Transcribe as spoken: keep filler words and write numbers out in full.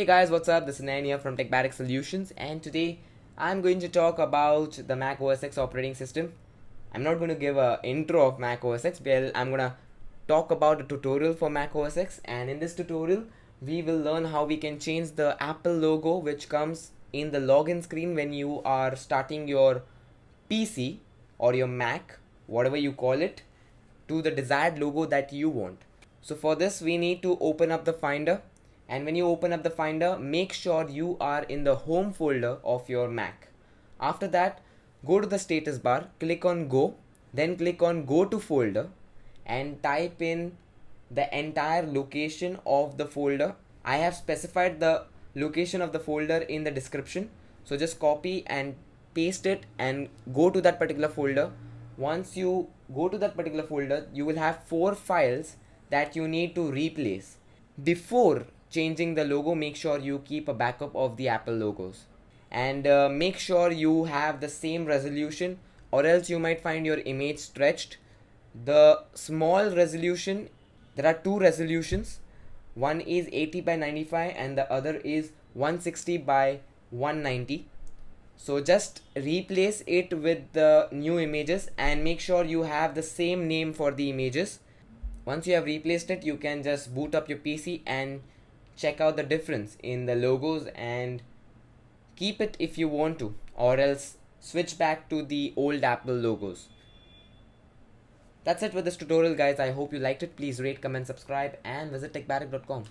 Hey guys, what's up? This is Nayan here from Tech Barrack Solutions, and today I'm going to talk about the Mac O S X operating system. I'm not going to give an intro of Mac O S X, but I'm going to talk about a tutorial for Mac O S X, and in this tutorial we will learn how we can change the Apple logo which comes in the login screen when you are starting your P C or your Mac, whatever you call it, to the desired logo that you want. So for this we need to open up the Finder. And when you open up the Finder, make sure you are in the home folder of your Mac. After that, go to the status bar, click on Go, then click on Go to Folder and type in the entire location of the folder. I have specified the location of the folder in the description. So just copy and paste it and go to that particular folder. Once you go to that particular folder, you will have four files that you need to replace. Before changing the logo, make sure you keep a backup of the Apple logos and uh, make sure you have the same resolution, or else you might find your image stretched. The small resolution, there are two resolutions, one is eighty by ninety-five and the other is one sixty by one ninety. So just replace it with the new images and make sure you have the same name for the images. Once you have replaced it, you can just boot up your P C and check out the difference in the logos and keep it if you want to, or else switch back to the old Apple logos. That's it with this tutorial guys. I hope you liked it. Please rate, comment, subscribe and visit tech barrack dot com.